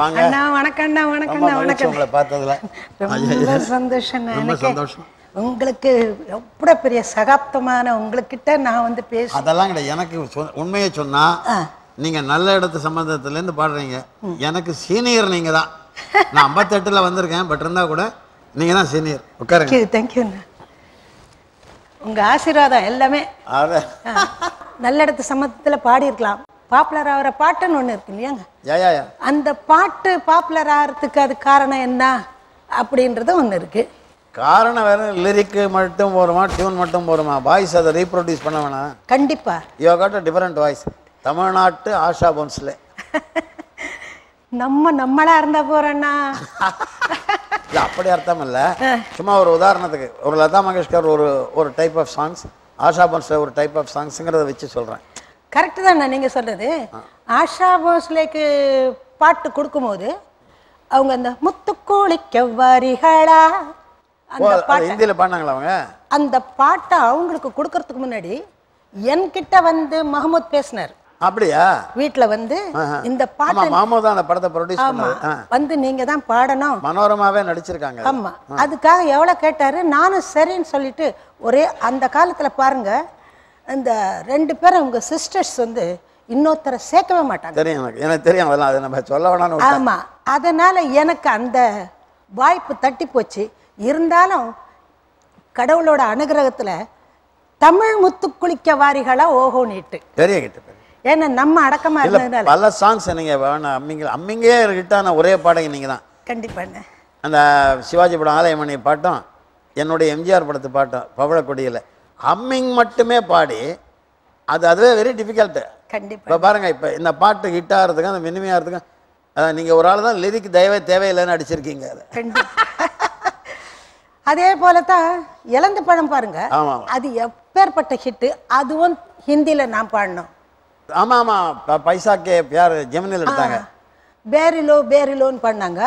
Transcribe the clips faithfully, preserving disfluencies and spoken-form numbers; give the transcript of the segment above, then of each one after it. வாங்க அண்ணா வணக்கம் அண்ணா வணக்கம் அண்ணா வணக்கம் உங்களை பார்த்ததுல ரொம்ப சந்தோஷம் எனக்கு உங்களுக்கு ரொம்ப பெரிய சகாப்தமான உங்களுக்கிட்ட நான் வந்து பேச அதெல்லாம் இல்ல எனக்கு உண்மையே சொன்னா நீங்க நல்ல இடத்து சம்பந்தத்துல இருந்து பாடுறீங்க எனக்கு சீனியர் நீங்க தான் நான் ஐம்பத்தெட்டுல வந்திருக்கேன் பட் இருந்தா கூட நீங்க தான் சீனியர் உட்காருங்க थैंक यू உங்க ஆசீர்வாதம் எல்லாமே நல்ல இடத்து சம்பந்தத்துல பாடி இருக்கலாம் பாப்புலர் ஆகிற பாட்டுன்னு ஒன்று இருக்கு இல்லையாங்க அந்த பாட்டு பாப்புலர் ஆகிறதுக்கு அது காரணம் என்ன அப்படின்றது ஒன்று இருக்கு காரணம் வேற லிரிக்கு மட்டும் போருமா டியூன் மட்டும் போருமா வாய்ஸ் அதை ரீப்ரொடியூஸ் பண்ண வேணாம் கண்டிப்பா you got a different voice தமிழ்நாட்டு ஆஷா போன்ஸ்லே நம்ம நம்மளா இருந்தா போறேன்னா அப்படி அர்த்தம் இல்லை சும்மா ஒரு உதாரணத்துக்கு ஒரு லதா மங்கேஷ்கர் ஒரு ஒரு type of songs Asha Bhosle ஒரு டைப் ஆஃப் சாங்ஸுங்கிறத வச்சு சொல்கிறேன் கரெக்டு தானே நீங்கள் சொல்கிறது ஆஷா போஸ்லேக்கு பாட்டு கொடுக்கும்போது அவங்க அந்த முத்துக்கோளிக்க வரிகளா அந்த பாட்டு ஹிந்தியில் பாடினாங்களா அவங்க அந்த பாட்டை அவங்களுக்கு கொடுக்கறதுக்கு முன்னாடி என்கிட்ட வந்து மஹமூத் பேசினார் அப்படியா வீட்டில் வந்து இந்த பாட்டு மஹமூத் தான் அந்த படத்தை ப்ரொடியூஸ் பண்ணாரு வந்து நீங்கள் தான் பாடணும் மனோரமாவே நடிச்சிருக்காங்க ஆமாம் அதுக்காக எவ்வளோ கேட்டார் நானும் சரின்னு சொல்லிட்டு ஒரே அந்த காலத்தில் பாருங்கள் அந்த ரெண்டு பேரும் அவங்க சிஸ்டர்ஸ் வந்து இன்னொருத்தரை சேர்க்கவே மாட்டாங்க தெரியும் எனக்கு தெரியும் அதெல்லாம் அதை நம்ம சொல்ல வேணாம்னு ஆமாம் அதனால் எனக்கு அந்த வாய்ப்பு தட்டி போச்சு இருந்தாலும் கடவுளோட அனுகிரகத்தில் தமிழ் முத்துக்குளிக்க வாரிகளாக ஓஹோ நீட்டு பெரிய கிட்ட ஏன்னா நம்ம அடக்கமாக இருந்ததுனால பல சாங்ஸ் நீங்கள் வேணாம் அம்மிங்க அம்மிங்கே கிட்டான ஒரே பாடகை நீங்கள் தான் கண்டிப்பாண்ணே அந்த சிவாஜி படம் ஆலயமணி பாட்டம் என்னுடைய எம்ஜிஆர் படத்து பாட்டம் பவளக்கொடியில் ஹம்மிங் மட்டுமே பாடி அது அதுவே வெரி டிஃபிகல்ட்டு கண்டிப்பாக இப்போ பாருங்கள் இப்போ இந்த பாட்டு ஹிட் ஆகிறதுக்கும் அந்த மினிமையாக இருந்துக்கும் அதான் நீங்கள் ஒரு ஆள் தான் லிரிக் தயவே தேவையில்லைன்னு அடிச்சிருக்கீங்க அதை அதே போல தான் இலந்த படம் பாருங்கள் ஆமாம் அது எப்பேற்பட்ட ஹிட்டு அதுவும் ஹிந்தியில் நான் பாடினோம் ஆமாம் ஆமாம் பைசாக்கே யார் ஜெமினியில் எடுத்தாங்க பேரிலோ பேரிலோன்னு பாடினாங்க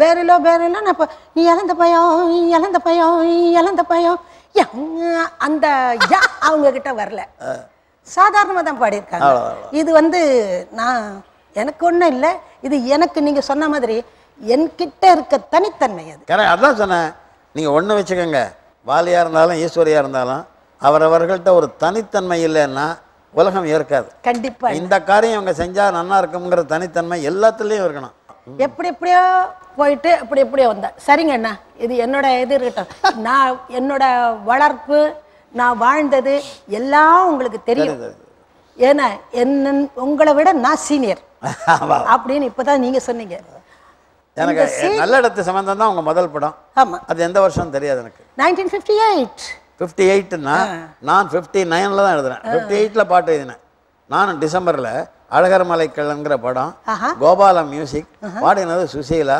பேரிலோ பேரிலோ நான் இப்போ இலந்த பயம் இலந்த பயம் இலந்த பயம் அந்த யா அவங்க கிட்ட வரல சாதாரணமாக தான் பாடியிருக்காங்க இது வந்து நான் எனக்கு ஒன்றும் இல்லை இது எனக்கு நீங்கள் சொன்ன மாதிரி என்கிட்ட இருக்க தனித்தன்மை அது அதான் சொன்னேன் நீங்கள் ஒன்று வச்சுக்கோங்க வாலியாக இருந்தாலும் ஈஸ்வரியாக இருந்தாலும் அவரவர்கள்ட்ட ஒரு தனித்தன்மை இல்லைன்னா உலகம் ஏற்காது கண்டிப்பாக இந்த காரியம் அவங்க செஞ்சால் நல்லா இருக்குங்கிற தனித்தன்மை எல்லாத்துலேயும் இருக்கணும் எப்படி எப்படியோ போயிட்டு எப்படி எப்படியோ வந்தேன் சரிங்க அண்ணா இது என்னோட இது இருக்கட்டும் நான் என்னோட வளர்ப்பு நான் வாழ்ந்தது எல்லாம் உங்களுக்கு தெரியும் ஏன்னா என்ன உங்களை விட நான் சீனியர் அப்படின்னு இப்போதான் நீங்க சொன்னீங்க எனக்கு நல்ல இடத்து சம்பந்தம் தான் உங்க முதல் படம் ஆமா அது எந்த வருஷம் தெரியாது எனக்கு நைன்டீன் ஃபிஃப்டி எயிட் ஃபிஃப்டி எயிட்னா நான் ஃபிஃப்டி நைன்ல தான் எழுதுறேன் ஃபிஃப்டி எயிட்ல பாட்டு எழுதினேன் நானும் டிசம்பர்ல அழகர் மலைக்கல்ங்கிற படம் கோபாலம் மியூசிக் பாடினது சுசீலா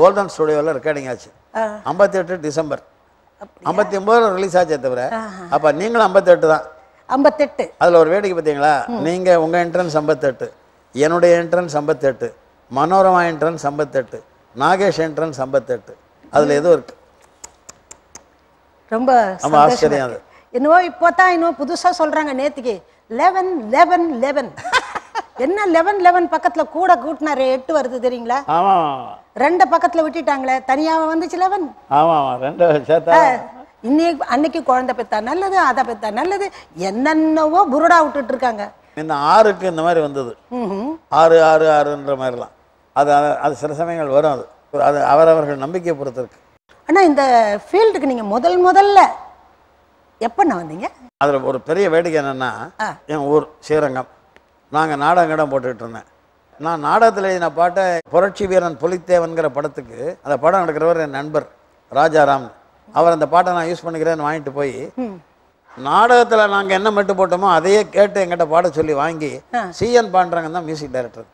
கோல்டன் ஸ்டுடியோவில் ரெக்கார்டிங் ஆச்சு ஐம்பத்தி எட்டு டிசம்பர் ஐம்பத்தி ஒன்பதுல ரிலீஸ் ஆச்சே தவிர அப்போ நீங்களும் ஐம்பத்தெட்டு தான் ஐம்பத்தெட்டு அதில் ஒரு வேடிக்கை பார்த்தீங்களா நீங்கள் உங்கள் என்ட்ரன்ஸ் ஐம்பத்தெட்டு என்னுடைய என்ட்ரன்ஸ் ஐம்பத்தெட்டு மனோரமா என்ட்ரன்ஸ் ஐம்பத்தெட்டு நாகேஷ் என்ட்ரன்ஸ் ஐம்பத்தெட்டு அதில் எதுவும் இருக்கு ரொம்ப ரொம்ப ஆச்சரியம் அது என்னவோ இப்போ தான் இன்னும் புதுசாக சொல்கிறாங்க நேற்றுக்கு லெவன் லெவன் லெவன் என்ன லெவன் லெவன் பக்கத்துல கூட கூட்டினாரு எட்டு வருது தெரியுங்களா ரெண்டு பக்கத்துல விட்டுட்டாங்களே தனியாக வந்துச்சு லெவன் இன்னைக்கு அன்னைக்கு குழந்தை பெத்தா நல்லது அதை பெத்தா நல்லது என்னென்னவோ புருடா விட்டுட்டு இருக்காங்க இந்த ஆறுக்கு இந்த மாதிரி வந்தது ஆறு ஆறு ஆறுன்ற மாதிரிலாம் அது அது சில சமயங்கள் வரும் அது அது அவரவர்கள் நம்பிக்கை பொறுத்து இருக்கு ஆனால் இந்த ஃபீல்டுக்கு நீங்கள் முதல் முதல்ல எப்பண்ணா வந்தீங்க அதில் ஒரு பெரிய வேடிக்கை என்னன்னா என் ஊர் ஸ்ரீரங்கம் நாங்கள் நாடகங்கடம் போட்டுக்கிட்டு இருந்தேன் நான் நாடகத்தில் எழுதின பாட்டை புரட்சி வீரன் புலித்தேவன்கிற படத்துக்கு அந்த படம் எடுக்கிறவர் என் நண்பர் ராஜாராம் அவர் அந்த பாட்டை நான் யூஸ் பண்ணிக்கிறேன்னு வாங்கிட்டு போய் நாடகத்தில் நாங்கள் என்ன மெட்டு போட்டோமோ அதையே கேட்டு எங்கிட்ட பாட சொல்லி வாங்கி சிஎன் பாண்டரங்கன் தான் மியூசிக் டைரக்டர்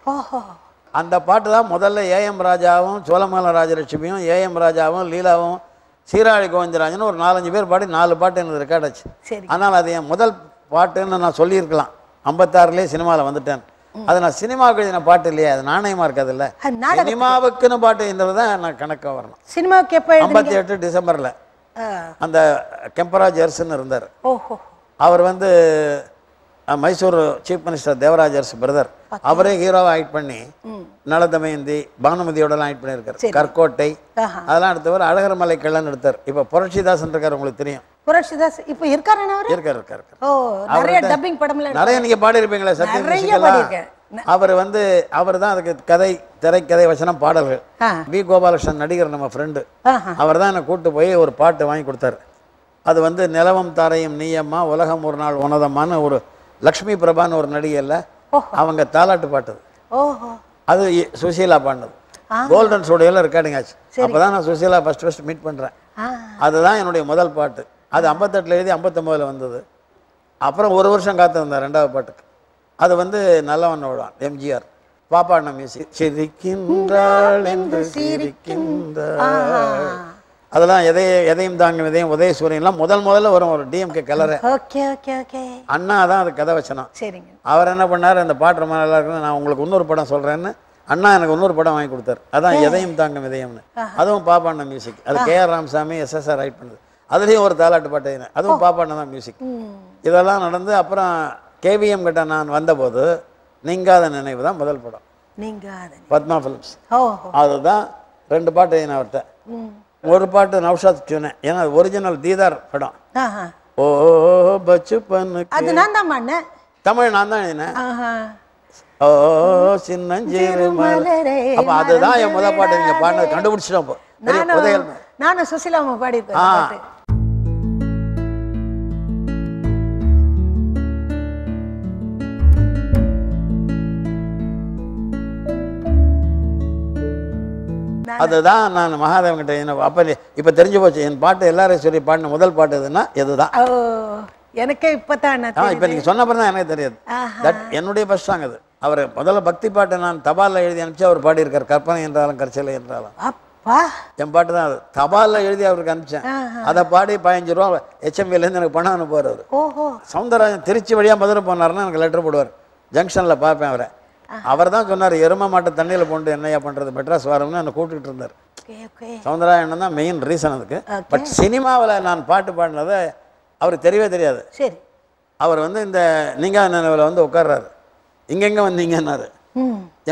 அந்த பாட்டு தான் முதல்ல ஏஎம் ராஜாவும் சோழமங்கலம் ராஜலட்சுமியும் ஏஎம் ராஜாவும் லீலாவும் சீராழி கோவிந்தராஜனும் ஒரு நாலஞ்சு பேர் பாடி நாலு பாட்டு எனக்கு ரெக்கார்ட் ஆச்சு ஆனால் அது என் முதல் பாட்டுன்னு நான் சொல்லியிருக்கலாம் ஐம்பத்தாறுலேயே சினிமாவில் வந்துட்டேன் அது நான் சினிமாவுக்கு எழுதின பாட்டு இல்லையா அது நாணயமாக இருக்காதுல்ல சினிமாவுக்குன்னு பாட்டு எழுந்தது தான் நான் கணக்காக வரணும் சினிமாவுக்கு எப்போ ஐம்பத்தி எட்டு டிசம்பரில் அந்த கெம்பராஜ் எர்சன் இருந்தார் அவர் வந்து Mysore Chief Minister Devarajar's brother, Avare Hero Act Pani, Naladamindi, Banamudioda Light Panaka, Karkote, Alan, the Adagamala Kalanather, if a Porashidas and Karamulitria. Porashidas, if we Irkar Oh, Naria dubbing Padamala. Narayani body being like Saturday. Our one day, our Kadai, Tarek Kadai was not part of it. We go Balasan Nadigar, my friend. Our then a good way or part of wine cutter. Other one day, Nelam Tarayam Niyama, Walaham Urnal, one of the man or Lakshmi Prabhan or Nadiella, அவங்க தாலாட்டு பாட்டது. ஓஹோ அது சுசீலா பாண்டது. Golden சோடியல recording ஆச்சு. அப்பதான் நான் சுசீலா ஃபர்ஸ்ட் ஃபர்ஸ்ட் மீட் பண்றேன். அதுதான் என்னோட முதல் பாட்டு. அது ஐம்பத்தெட்டுல எழுதி ஐம்பத்தொன்பதுல வந்தது. அப்புறம் ஒரு வருஷம் காத்திருந்தேன் இரண்டாவது பாட்டுக்கு. அது வந்து நல்லவனோட எம்ஜிஆர் பாப்பாண்ண மியூசிக் சிரிக்கின்றாள் என்று சிரிக்கின்றாள். அதெல்லாம் எதை எதையும் தாங்கும் எதையும் உதய சூரியன்லாம் முதல் முதல்ல வரும் ஒரு DMK colour. Okay okay okay. Anna தான் அது கதை வச்சனாம். சரிங்க. அவர் என்ன பண்ணாரு அந்த பாட்டு ரொம்ப நல்லா இருக்குன்னு நான் உங்களுக்கு இன்னொரு படம் சொல்றேன்னு அண்ணா எனக்கு இன்னொரு படம் வாங்கி கொடுத்தார். அதான் எதையும் தாங்கும் எதையும்னு. அதுவும் பாப்பாண்ண மியூசிக். அது கே ராமசாமி எஸ்எஸ்ஆர் ரைட் பண்ணது. அதுலயும் ஒரு தாலாட்டு பாட்டு என்ன. அதுவும் பாப்பாண்ண தான் மியூசிக். இதெல்லாம் நடந்து அப்புறம் கேவிஎம் கிட்ட நான் வந்தபோது நீங்காத நினைவு தான் முதல் படம். நீங்காத பத்மா ஃபிலிம்ஸ். அதுதான் ரெண்டு பாட்டு என்ன அவர்கிட்ட. ஒரு பாட்டு நௌஷாத் டியூன் ஏனா ஒரிஜினல் தீதார் படம் ஓ பச்சபனுக்கு அது நான் தான் பண்ண தமிழ் நான் தான் என்ன ஓ சின்னஞ்சிறு மலரே அப்ப அதுதான் என் முதல் பாட்டு நீங்க பாடுனது கண்டுபிடிச்சிட்டோம் அப்ப நான் நான் சுசிலாமா பாடிட்டேன் பாட்டு அதுதான் நான் மகாதேவன் கிட்ட என்ன அப்ப இப்ப தெரிஞ்சு போச்சு என் பாட்டு எல்லாரும் சொல்லி பாடின முதல் பாட்டு எதுன்னா இதுதான் எனக்கே இப்பதான் இப்ப நீங்க சொன்ன அப்புறம் தான் எனக்கு தெரியாது என்னுடைய ஃபர்ஸ்ட் சாங் அது அவர் முதல்ல பக்தி பாட்டை நான் தபாலில் எழுதி அனுப்பிச்சு அவர் பாடியிருக்கார் கற்பனை என்றாலும் கற்சிலை என்றாலும் என் பாட்டு தான் அது தபாலில் எழுதி அவருக்கு அனுப்பிச்சேன் அதை பாடி பதினஞ்சு ரூபா ஹெச்எம்விலேருந்து எனக்கு பணம் அனுப்புவார் அவர் சௌந்தரராஜன் திருச்சி வழியா மதுரை போனாருன்னா எனக்கு லெட்டர் போடுவார் ஜங்ஷன்ல பார்ப்பேன் அவரை அவர் தான் சொன்னார் எரும மாட்டை தண்ணியில் போட்டு என்னையா பண்ணுறது மெட்ராஸ் வரணும்னு என்னை கூப்பிட்டுட்டு இருந்தார் சௌந்தரராஜன் தான் மெயின் ரீசன் அதுக்கு பட் சினிமாவில் நான் பாட்டு பாடினதை அவருக்கு தெரியவே தெரியாது சரி அவர் வந்து இந்த நீங்கா நினைவில் வந்து உட்கார்றாரு இங்கெங்கே வந்தீங்கன்னாரு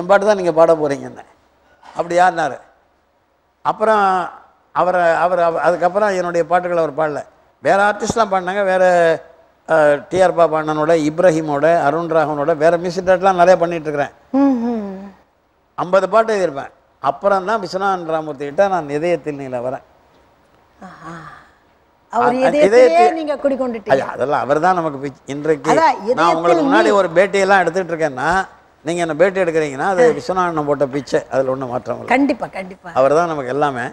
என் பாட்டு தான் நீங்கள் பாட போகிறீங்கன்னு அப்படி யாருனாரு அப்புறம் அவரை அவர் அதுக்கப்புறம் என்னுடைய பாட்டுகளை அவர் பாடல வேறு ஆர்டிஸ்ட்லாம் பாடினாங்க வேறு டிஆர் பாபாண்ணனோட இப்ராஹிமோட அருண் ராகவனோட வேற மியூசிக் டேட்லாம் நிறைய பண்ணிட்டு இருக்கிறேன் ஐம்பது பாட்டு எழுதியிருப்பேன் அப்புறம் தான் விஸ்வநாதன் ராமூர்த்தி கிட்ட நான் இதயத்தில் நீல வரேன் அதெல்லாம் அவர் தான் நமக்கு இன்றைக்கு நான் உங்களுக்கு முன்னாடி ஒரு பேட்டியெல்லாம் எடுத்துட்டு இருக்கேன்னா நீங்க என்ன பேட்டி எடுக்கிறீங்கன்னா அது விஸ்வநாதன் போட்ட பிச்சை அதில் ஒன்றும் மாற்றம் கண்டிப்பா கண்டிப்பா அவர் தான் நமக்கு எல்லாமே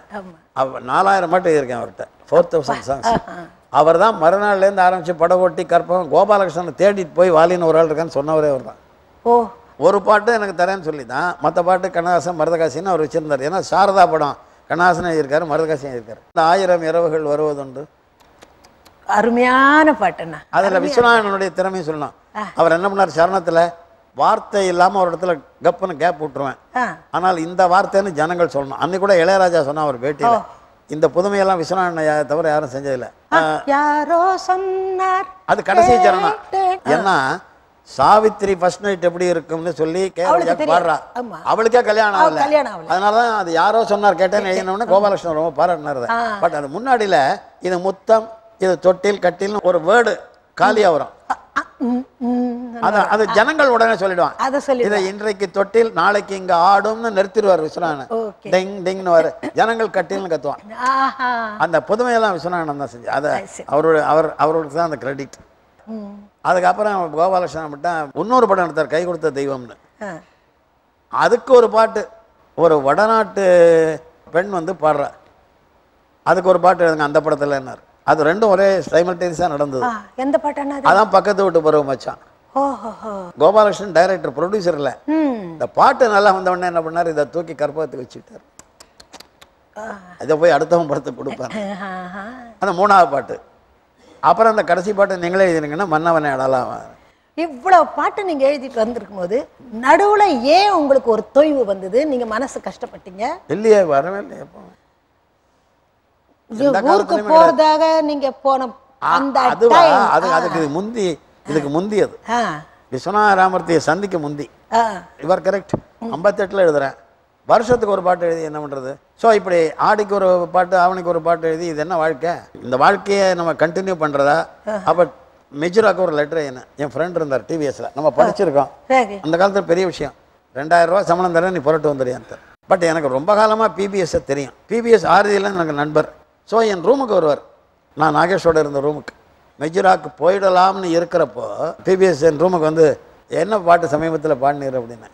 நாலாயிரம் பாட்டு எழுதியிருக்கேன் அவர்கிட்ட ஃபோர் தௌசண்ட் சாங்ஸ் அவர் தான் மறுநாள்லேருந்து ஆரம்பித்து படம் ஓட்டி கற்பகம் கோபாலகிருஷ்ணனை தேடிட்டு போய் வாலின்னு ஒரு ஆள் இருக்கான்னு சொன்னவரே அவர் தான் ஓ ஒரு பாட்டு எனக்கு தரேன்னு சொல்லி தான் மற்ற பாட்டு கண்ணாசன் மருதகாசின்னு அவர் வச்சுருந்தார் ஏன்னா சாரதா படம் கண்ணாசன் எழுதியிருக்காரு மருதகாசியும் எழுதியிருக்காரு இந்த ஆயிரம் இரவுகள் வருவதுண்டு அருமையான பாட்டுண்ணா அதில் விஸ்வநாதனுடைய திறமையும் சொல்லலாம் அவர் என்ன பண்ணார் சரணத்தில் வார்த்தை இல்லாமல் ஒரு இடத்துல கப்புன்னு கேப் விட்டுருவேன் ஆனால் இந்த வார்த்தைன்னு ஜனங்கள் சொல்லணும் அன்னைக்கு கூட இளையராஜா சொன்னான் அவர் பேட்டியில் இந்த புதுமையெல்லாம் விஸ்வநாதன் தவிர யாரும் செஞ்சதில்லை யாரோ சொன்னார் அது கடைசி சரணம் ஏன்னா சாவித்ரி ஃபர்ஸ்ட் நைட் எப்படி இருக்கும்னு சொல்லி கேரளாக்கு பாடுறா அவளுக்கே கல்யாணம் ஆகல அதனாலதான் அது யாரோ சொன்னார் கேட்டேன்னு எழுதினோம்னா கோபாலகிருஷ்ணன் ரொம்ப பாராட்டினாரு பட் அது முன்னாடியில இது முத்தம் இது தொட்டில் கட்டில் ஒரு வேர்டு காலியா வரும் அதான் அது ஜனங்கள் உடனே சொல்லிடுவான் இதை இன்றைக்கு தொட்டில் நாளைக்கு இங்க ஆடும்னு நிறுத்திடுவார் விஸ்வநாதன் டெங் டிங்னு வர ஜனங்கள் கட்டில்னு கத்துவான் அந்த புதுமையெல்லாம் விஸ்வநாதன் தான் செஞ்சு அதை அவரோட அவர் அவருக்கு தான் அந்த கிரெடிட் அதுக்கப்புறம் கோபாலகிருஷ்ணன் மட்டும் இன்னொரு படம் எடுத்தார் கை கொடுத்த தெய்வம்னு அதுக்கு ஒரு பாட்டு ஒரு வடநாட்டு பெண் வந்து பாடுற அதுக்கு ஒரு பாட்டு எழுதுங்க அந்த படத்துல என்ன அது ரெண்டும் ஒரே சைமல்டேனியஸாக நடந்தது எந்த பாட்டான அதான் பக்கத்து விட்டு பருவம் வச்சான் கோபாலகிருஷ்ணன் டைரக்டர் ப்ரொடியூசரில் இந்த பாட்டு நல்லா வந்தவொடனே என்ன பண்ணார் இதை தூக்கி கற்பகத்துக்கு வச்சுக்கிட்டார் இதை போய் அடுத்தவன் படத்துக்கு கொடுப்பார் அந்த மூணாவது பாட்டு அப்புறம் அந்த கடைசி பாட்டு நீங்களே எழுதினீங்கன்னா மன்னவனை அடலாம் இவ்வளோ பாட்டு நீங்கள் எழுதிட்டு வந்திருக்கும் போது நடுவில் ஏன் உங்களுக்கு ஒரு தொய்வு வந்தது நீங்கள் மனசு கஷ்டப்பட்டீங்க இல்லையே வரவே இல்லையே ஊருக்கு போறதாக நீங்க போன அந்த அதுக்கு முந்தி இதுக்கு முந்தியது. விஸ்வநாராமூர்த்தியை சந்திக்க முந்தி இவர் கரெக்ட் ஐம்பத்தெட்டில் எழுதுகிறேன். வருஷத்துக்கு ஒரு பாட்டு எழுதி என்ன பண்ணுறது? ஸோ இப்படி ஆடிக்கு ஒரு பாட்டு ஆவணிக்கு ஒரு பாட்டு எழுதி இது என்ன வாழ்க்கை? இந்த வாழ்க்கையை நம்ம கண்டினியூ பண்ணுறதா? அப்போ மெஜுராக்கு ஒரு லெட்டர் என்ன? என் ஃப்ரெண்ட் இருந்தார் டிவிஎஸில், நம்ம படிச்சிருக்கோம். அந்த காலத்தில் பெரிய விஷயம், ரெண்டாயிரம் ரூபா சம்பளம் தரேன் நீ புரட்டு வந்துடுறியான். பட் எனக்கு ரொம்ப காலமாக பிபிஎஸ்ஸை தெரியும். பிபிஎஸ் ஆர்தியில் எனக்கு நண்பர். ஸோ என் ரூமுக்கு வருவார், நான் நாகேஷோட இருந்த ரூமுக்கு. மெஜுராக்கு போயிடலாம்னு இருக்கிறப்போ பிபிஎஸ் என் ரூமுக்கு வந்து என்ன பாட்டு சமீபத்தில் பாடினீர் அப்படின்னு,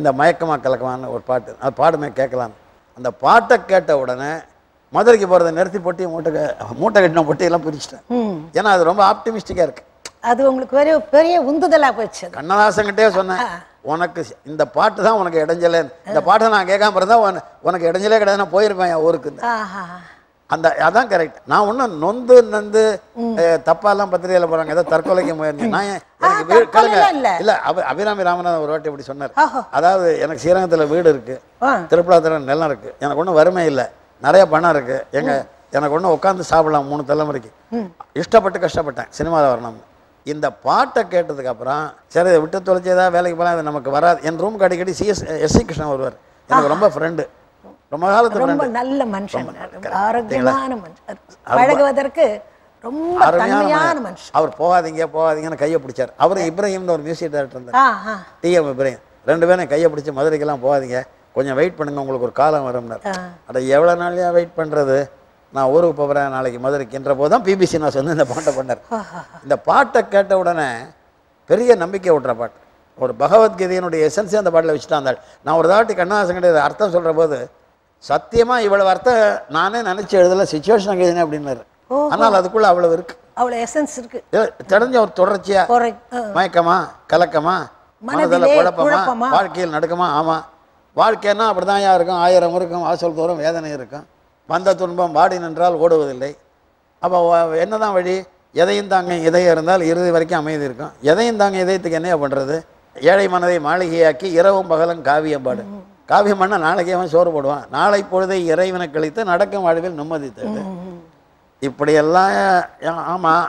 இந்த மயக்கமாக கலக்கமான ஒரு பாட்டு, அது பாடுமே கேட்கலான்னு. அந்த பாட்டை கேட்ட உடனே மதுரைக்கு போகிறத நிறுத்தி போட்டி மூட்டை மூட்டை கட்டின பொட்டியெல்லாம் பிரிச்சுட்டேன். ஏன்னா அது ரொம்ப ஆப்டிமிஸ்டிக்காக இருக்குது. அது உங்களுக்கு பெரிய பெரிய உந்துதலாக போயிடுச்சு. கண்ணதாசன்கிட்டே சொன்னேன், உனக்கு இந்த பாட்டு தான் உனக்கு இடைஞ்சலே, இந்த பாட்டை நான் கேட்காம இருந்தால் உன உனக்கு இடைஞ்சலே கிடையாது, நான் போயிருப்பேன் என் ஊருக்கு. அந்த அதான் கரெக்ட். நான் ஒன்றும் நொந்து நந்து தப்பாலாம் பத்திரிகையில் போகிறாங்க, ஏதோ தற்கொலைக்கு முயற்சி. நான் எனக்கு வீடு இல்லை. அபி அபிராமி ராமநாதன் ஒரு வாட்டி இப்படி சொன்னார், அதாவது எனக்கு ஸ்ரீரங்கத்தில் வீடு இருக்குது, திருப்பலாத்திர நிலம் இருக்குது, எனக்கு ஒன்றும் வறுமை இல்லை, நிறைய பணம் இருக்குது, எங்கள் எனக்கு ஒன்றும் உட்காந்து சாப்பிடலாம் மூணு தலைமுறைக்கு. இஷ்டப்பட்டு கஷ்டப்பட்டேன் சினிமாவில் வரணும்னு. இந்த பாட்டை கேட்டதுக்கப்புறம் சரி இதை விட்டு தொலைச்சி ஏதாவது வேலைக்கு போனால் அது நமக்கு வராது. என் ரூமுக்கு அடிக்கடி சிஎஸ் எஸ் சி கிருஷ்ணன் வருவார், எனக்கு ரொம்ப ஃப்ரெண்டு, ரொம்ப காலத்துக்கு நல்ல மனுஷன், ஆரோக்கியமான மனுஷன், பழகுவதற்கு ரொம்ப அருமையான மனுஷன். அவர் போகாதீங்க போகாதீங்கன்னு கையை பிடிச்சார். அவர் இப்ராஹிம்னு ஒரு மியூசிக் டைரக்டர் இருந்தார், டிஎம் இப்ராஹிம். ரெண்டு பேரும் கையை பிடிச்சி மதுரைக்கெல்லாம் போகாதீங்க, கொஞ்சம் வெயிட் பண்ணுங்க, உங்களுக்கு ஒரு காலம் வரும்னார். அதை எவ்வளோ நாளையாக வெயிட் பண்ணுறது, நான் ஊருக்கு போகிறேன் நாளைக்கு மதுரைக்குன்ற போது தான் பிபிசி நான் சொன்னேன் இந்த பாட்டை பண்ணார். இந்த பாட்டை கேட்ட உடனே பெரிய நம்பிக்கை விட்டுற பாட்டு, ஒரு பகவத்கீதையினுடைய எசன்ஸே அந்த பாட்டில் வச்சுட்டு வந்தாள். நான் ஒரு தாட்டி கண்ணதாசன் கிடையாது அர்த்தம் சொல்கிற போது, சத்தியமாக இவ்வளவு அர்த்தம் நானே நினச்சி எழுதலை, சுச்சுவேஷன் எழுதினேன் அப்படின்னாரு. ஆனால் அதுக்குள்ளே அவ்வளோ இருக்குது, அவ்வளோ எசன்ஸ் இருக்குது. தெரிஞ்ச ஒரு தொடர்ச்சியாக மயக்கமா கலக்கமா மனதில் குழப்பமா வாழ்க்கையில் நடக்குமா? ஆமாம், வாழ்க்கைன்னா அப்படி தான் யாருக்கும் ஆயிரம் இருக்கும், வாசல் தோறும் வேதனை இருக்கும், வந்த துன்பம் வாடி நின்றால் ஓடுவதில்லை. அப்போ என்ன தான் வழி? எதையும் தாங்க இதயம் இருந்தால் இறுதி வரைக்கும் அமைதி இருக்கும், எதையும் தாங்க இதயத்துக்கு என்னையா பண்ணுறது? ஏழை மனதை மாளிகையாக்கி இரவும் பகலும் காவியம்பாடு. காவியம் பண்ணால் நாளைக்கு அவன் சோறு போடுவான், நாளை பொழுதை இறைவனை கழித்து நடக்கும் வாழ்வில் நிம்மதி தேடு. இப்படியெல்லாம் ஆமாம்,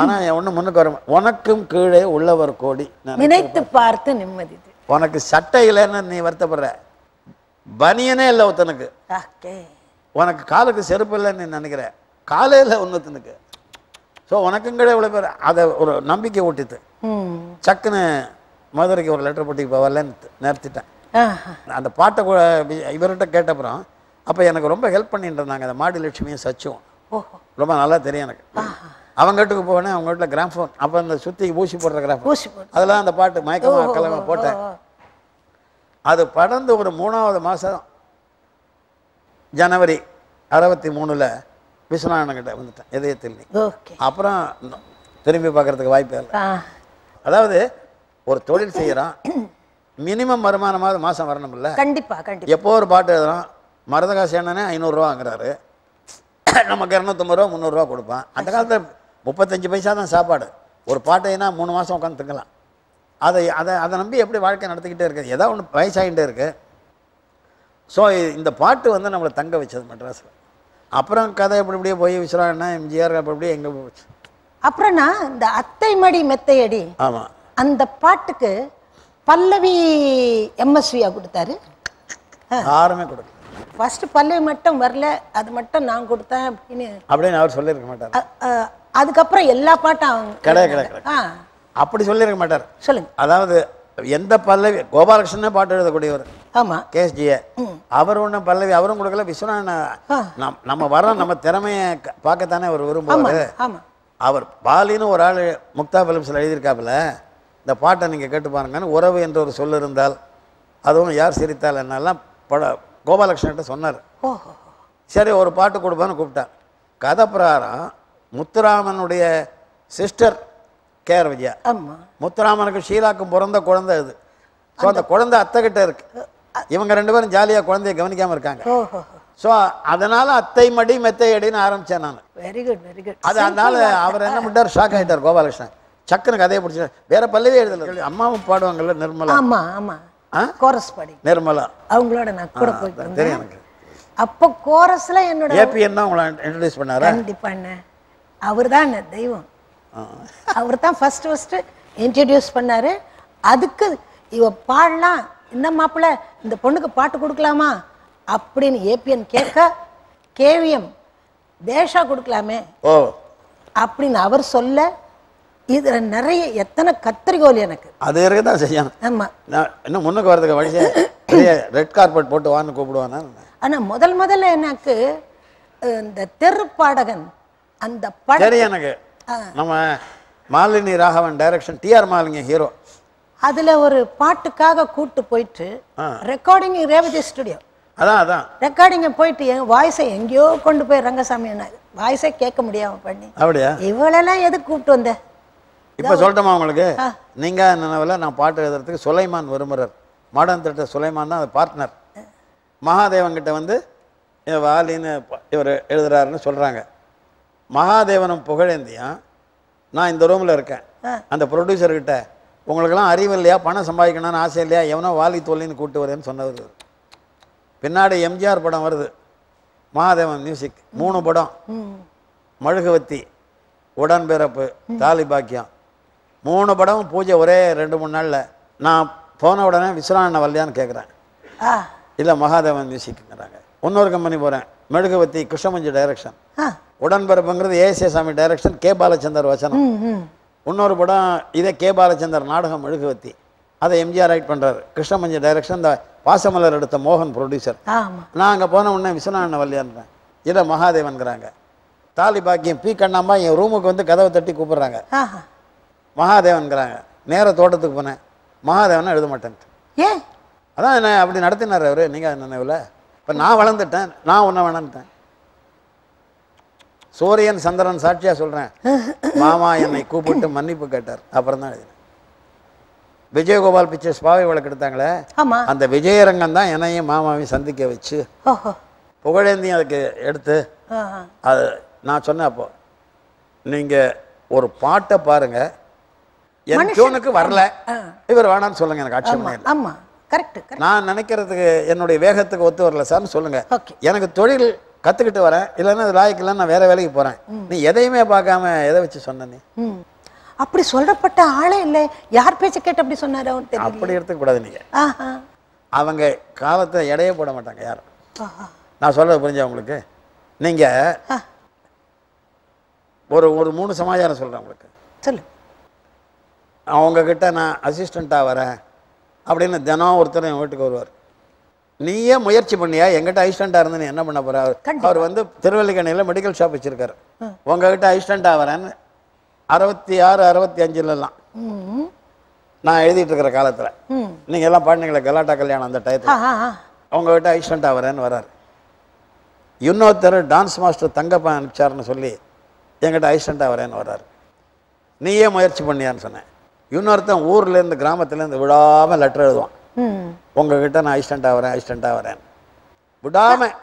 ஆனால் ஒன்று முன்னுக்கு வரும், உனக்கும் கீழே உள்ளவர் கோடி நினைத்து பார்த்து நிம்மதி. உனக்கு சட்டை இல்லைன்னு நீ வருத்தப்படுற, பனியனே இல்லை ஒருத்தனுக்கு. உனக்கு காலுக்கு செருப்பு இல்லைன்னு நினைக்கிற, காலையில் ஒன்றுத்தனுக்கு. ஸோ உனக்கும் கூட இவ்வளோ பேர் அதை ஒரு நம்பிக்கை ஓட்டித்து சக்குன்னு மதுரைக்கு ஒரு லெட்டர் போட்டு இப்போ வரலன்னு நிறுத்திட்டேன். அந்த பாட்டை கூட இவர்கிட்ட கேட்டப்புறம் அப்போ எனக்கு ரொம்ப ஹெல்ப் பண்ணிட்டு இருந்தாங்க அந்த மாடி லட்சுமியும் சச்சும், ரொம்ப நல்லா தெரியும் எனக்கு. அவங்க வீட்டுக்கு போனேன், அவங்க வீட்டில் கிராம்ஃபோன், அப்போ அந்த சுற்றி ஊசி போடுற கிராம்ஃபோன், அதெல்லாம் அந்த பாட்டு மயக்கமாக கலக்கமாக போட்டேன். அது படர்ந்து ஒரு மூணாவது மாதம் ஜனவரி அறுபத்தி மூணுல விஸ்வநாதன்கிட்ட வந்துட்டேன் இதயத்தில். அப்புறம் திரும்பி பார்க்கறதுக்கு வாய்ப்பே இல்லை. அதாவது ஒரு தொழில் செய்யறோம், மினிமம் வருமானமாவது மாசம் வரணும்ல, எப்போ ஒரு பாட்டு எழுதுறோம். மருதகாசி அண்ணனே ஐநூறுரூவா வாங்குறாரு, நமக்கு இரநூத்தம்பது ரூபா முந்நூறுரூவா கொடுப்பான். அந்த காலத்தில் முப்பத்தஞ்சு பைசா தான் சாப்பாடு, ஒரு பாட்டைன்னா மூணு மாசம் உட்காந்து திங்கலாம். அதை அதை அதை நம்பி எப்படி வாழ்க்கை நடத்திக்கிட்டே இருக்குது, ஏதாவது ஒன்று வயசாகிட்டே இருக்கு. ஸோ இந்த பாட்டு வந்து நம்மளை தங்க வச்சது மெட்ராஸில். அப்புறம் கதை எப்படி இப்படியே போய் விஸ்வநாதன் எம்ஜிஆர் அப்படி இப்படியே எங்கே போச்சு. அப்புறம்னா இந்த அத்தை மடி மெத்தையடி, ஆமாம், அந்த பாட்டுக்கு பல்லவி எம்எஸ்வியா கொடுத்தாரு, யாருமே கொடுக்கல. ஃபர்ஸ்ட் பல்லவி மட்டும் வரல, அது மட்டும் நான் கொடுத்தேன் அப்படின்னு அப்படின்னு அவர் சொல்லியிருக்க மாட்டார். அதுக்கப்புறம் எல்லா பாட்டும் அவங்க கிடையாது கிடையாது அப்படி சொல்லியிருக்க மாட்டார். சொல்லுங்க, அதாவது எந்த பல்லவி கோபாலகிருஷ்ணனே பாட்டு எழுதக்கூடியவர், ஆமாம், கேஎஸ்ஜிஏ, அவர் ஒன்றும் பல்லவி அவரும் கொடுக்கல. விஸ்வநாதன் நம்ம வர நம்ம திறமையை பார்க்கத்தானே அவர் விரும்புவார். அவர் பாலின்னு ஒரு ஆள் முக்தா பிலிம்ஸில் எழுதியிருக்காப்புல, இந்த பாட்டை நீங்கள் கேட்டு பாருங்கன்னு, உறவு என்ற ஒரு சொல் இருந்தால் அதுவும் யார் சிரித்தால் என்னெல்லாம் பட கோபாலகிருஷ்ணன்கிட்ட சொன்னார். சரி ஒரு பாட்டு கொடுப்பான்னு கூப்பிட்டார். கதை பிரகாரம் முத்துராமனுடைய சிஸ்டர் கேஆர் விஜயா, முத்துராமனுக்கு ஷீலாக்கும் பிறந்த குழந்தை இது. ஸோ அந்த குழந்தை அத்தைகிட்ட இருக்கு, இவங்க ரெண்டு பேரும் ஜாலியாக குழந்தைய கவனிக்காமல் இருக்காங்க. ஸோ அதனால அத்தை மடி மெத்தையடின்னு ஆரம்பித்தேன் நான். Very good very good. அது அதனால அவர் என்ன பண்ணிட்டார், ஷாக் ஆகிட்டார் கோபாலகிருஷ்ணன், சக்குன்னு கதையை பிடிச்சார். வேற பல்லவி எழுதல, அம்மாவும் பாடுவாங்கல்ல நிர்மலா, ஆமாம் ஆமாம் கோரஸ் பாடி நிர்மலா அவங்களோட நான் கூட போயிட்டு தெரியும் எனக்கு. அப்போ கோரஸில் என்னோட ஏபிஎன் தான் உங்களை இன்ட்ரடியூஸ் பண்ணார். கண்டிப்பாண்ண அவர் தான் தெய்வம். அவர் தான் ஃபர்ஸ்ட் ஃபர்ஸ்ட் இன்ட்ரோடியூஸ் பண்ணாரு. அதுக்கு இவ பாடலாம், இந்த மாப்பிள்ள இந்த பொண்ணுக்கு பாட்டு கொடுக்கலாமா அப்படின்னு ஏபிஎன் கேட்க, கேவிஎம் தேஷா கொடுக்கலாமே அப்படின்னு அவர் சொல்ல, இதுல நிறைய எத்தனை கத்திரிக்கோல் எனக்கு அது இருக்குதான் செய்யணும். ஆமா, இன்னும் முன்னுக்கு வரதுக்கு வழியே ரெட் கார்பெட் போட்டு வான்னு கூப்பிடுவானா. ஆனா முதல் முதல்ல எனக்கு இந்த தெருப்பாடகன் அந்த படம் எனக்கு நம்ம Malini Raghavan direction, T R Malini hero. அதுல ஒரு பாட்டுக்காக கூட்டு போயிட்டு ரெக்கார்டிங் ரேவதி ஸ்டுடியோ, அதான் அதான் ரெக்கார்டிங்க போயிட்டு என் வாய்ஸை எங்கேயோ கொண்டு போய் ரங்கசாமி வாய்ஸை கேட்க முடியாம பண்ணி, அப்படியா இவளெல்லாம் எது கூப்பிட்டு வந்த இப்போ சொல்லட்டோமா உங்களுக்கு. நீங்க நினைவுல நான் பாட்டு எழுதுறதுக்கு சுலைமான் விரும்புறார், மாடர்ன் தியேட்டர் சுலைமான் தான் அது பார்ட்னர். மகாதேவன்கிட்ட வந்து வாலின்னு இவர் எழுதுறாருன்னு சொல்றாங்க. மகாதேவனும் புகழேந்தியும் நான் இந்த ரூமில் இருக்கேன். அந்த ப்ரொடியூசர்கிட்ட உங்களுக்கெல்லாம் அறிவு இல்லையா, பணம் சம்பாதிக்கணும்னு ஆசை இல்லையா, எவனோ வாலி தொல்லின்னு கூப்பிட்டு வரேன்னு சொன்னவர். பின்னாடி எம்ஜிஆர் படம் வருது, மகாதேவன் மியூசிக், மூணு படம், மழுகுவத்தி, உடன்பிறப்பு, தாலிபாக்கியம், மூணு படம் பூஜை ஒரே ரெண்டு மூணு நாளில். நான் போன உடனே விஸ்வநாதன் வல்லியான்னு கேட்குறேன், இல்லை மகாதேவன் மியூசிக்குங்கிறாங்க. இன்னொரு கம்பெனி போகிறேன், மெழுகுவத்தி கிருஷ்ணமஞ்சி டைரக்ஷன், உடன்பிறப்புங்கிறது ஏஎஸ்ஏசாமி டைரக்ஷன், கே பாலச்சந்தர் வசனம். இன்னொரு படம் இதே கே பாலச்சந்தர் நாடகம் மெழுகுவத்தி, அதை எம்ஜிஆர் ரைட் பண்ணுறாரு, கிருஷ்ணமஞ்சி டைரக்ஷன், இந்த பாசமலர் எடுத்த மோகன் ப்ரொடியூசர். நான் அங்கே போன உடனே விஸ்வநாதன் வல்லியான்றேன், இல்லை மகாதேவன்கிறாங்க. தாலி பாக்கியம் பி கண்ணாம்பா என் ரூமுக்கு வந்து கதவை தட்டி கூப்பிட்றாங்க, மகாதேவன்கிறாங்க. நேர தோட்டத்துக்கு போனேன், மகாதேவனை எழுத மாட்டேன்ட்டு. ஏன் அதான் என்ன அப்படி நடத்தினார் அவர். நீங்கள் நினைவில் இப்போ நான் வளர்ந்துட்டேன், நான் ஒன்றை வேணான்ட்டேன். சூரியன் சந்திரன் சாட்சியாக சொல்கிறேன், மாமா என்னை கூப்பிட்டு மன்னிப்பு கேட்டார், அப்புறம் தான் எழுதினேன். விஜயகோபால் பிக்சர்ஸ் பாவை வழக்கு எடுத்தாங்களே, அந்த விஜயரங்கம் தான் என்னையும் மாமாவையும் சந்திக்க வச்சு புகழேந்தியும் அதுக்கு எடுத்து. அது நான் சொன்னேன், அப்போ நீங்கள் ஒரு பாட்டை பாருங்கள், என் டியூனுக்கு வரல இவர் வேணான்னு சொல்லுங்கள், எனக்கு ஆட்சேபனை இல்லை. ஆமாம் கரெக்ட், நான் நினைக்கிறதுக்கு என்னுடைய வேகத்துக்கு ஒத்து வரல சார்னு சொல்லுங்கள். எனக்கு தொழில் கற்றுக்கிட்டு வரேன், இல்லைன்னா லாய்க்கு இல்லைன்னு நான் வேறு வேலைக்கு போகிறேன். நீ எதையுமே பார்க்காம எதை வச்சு சொன்ன நீ அப்படி சொல்லப்பட்ட ஆளே இல்லை. யார் பேச்சு கேட்டு அப்படி சொன்னார் அவர், அப்படி எடுத்துக்கூடாது. நீங்கள் அவங்க காலத்தை இடையே போட மாட்டாங்க யாரும். நான் சொல்கிறது புரிஞ்சா உங்களுக்கு. நீங்கள் ஒரு ஒரு மூணு சமாச்சாரம் சொல்கிறேன் உங்களுக்கு. சொல்லு. அவங்கக்கிட்ட நான் அசிஸ்டண்ட்டாக வரேன் அப்படின்னு தினம் ஒருத்தர் என் வீட்டுக்கு வருவார். நீயே முயற்சி பண்ணியா, எங்கிட்ட அசிஸ்டண்ட்டாக இருந்து நீ என்ன பண்ண போற. அவர் வந்து திருவல்லிக்கண்ணையில் மெடிக்கல் ஷாப் வச்சுருக்காரு. உங்ககிட்ட அசிஸ்டண்ட்டாக வரேன்னு அறுபத்தி ஆறு அறுபத்தி அஞ்சுலலாம் நான் எழுதிட்டு இருக்கிற காலத்தில், நீங்கள் எல்லாம் பாடினீங்களே கலாட்டா கல்யாணம், அந்த டயத்தில் உங்ககிட்ட அசிஸ்டண்ட்டாக வரேன்னு வராரு. இன்னொருத்தர் டான்ஸ் மாஸ்டர் தங்கப்பா அனுப்பிச்சார்னு சொல்லி எங்கிட்ட அசிஸ்டண்ட்டாக வரேன்னு வர்றாரு. நீயே முயற்சி பண்ணியான்னு சொன்னேன். இன்னொருத்தன் ஊர்லேருந்து கிராமத்துலேருந்து விடாமல் லெட்டர் எழுதுவான், உங்ககிட்ட நான் அசிஸ்டண்ட்டாக வரேன் அசிஸ்டண்ட்டாக வரேன் விடாமல்.